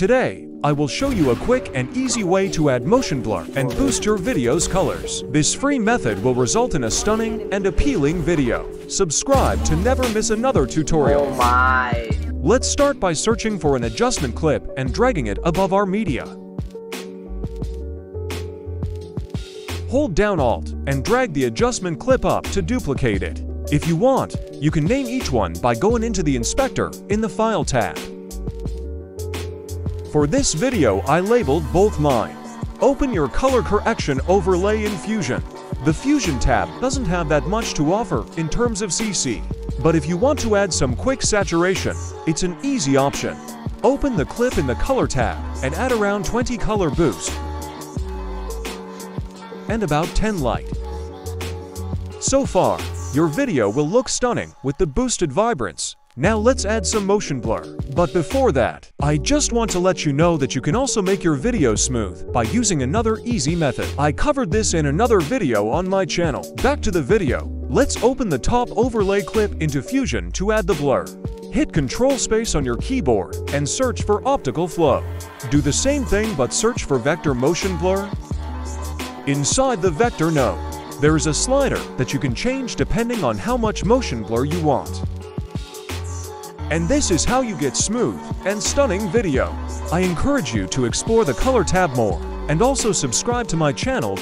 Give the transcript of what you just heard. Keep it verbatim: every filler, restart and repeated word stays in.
Today, I will show you a quick and easy way to add motion blur and boost your video's colors. This free method will result in a stunning and appealing video. Subscribe to never miss another tutorial. Oh my! Let's start by searching for an adjustment clip and dragging it above our media. Hold down Alt and drag the adjustment clip up to duplicate it. If you want, you can name each one by going into the inspector in the File tab. For this video, I labeled both mine. Open your color correction overlay in Fusion. The Fusion tab doesn't have that much to offer in terms of C C, but if you want to add some quick saturation, it's an easy option. Open the clip in the Color tab and add around twenty color boost and about ten light. So far, your video will look stunning with the boosted vibrance. Now let's add some motion blur. But before that, I just want to let you know that you can also make your video smooth by using another easy method. I covered this in another video on my channel. Back to the video. Let's open the top overlay clip into Fusion to add the blur. Hit Control Space on your keyboard and search for Optical Flow. Do the same thing but search for Vector Motion Blur. Inside the Vector node, there is a slider that you can change depending on how much motion blur you want. And this is how you get smooth and stunning video. I encourage you to explore the Color tab more and also subscribe to my channel.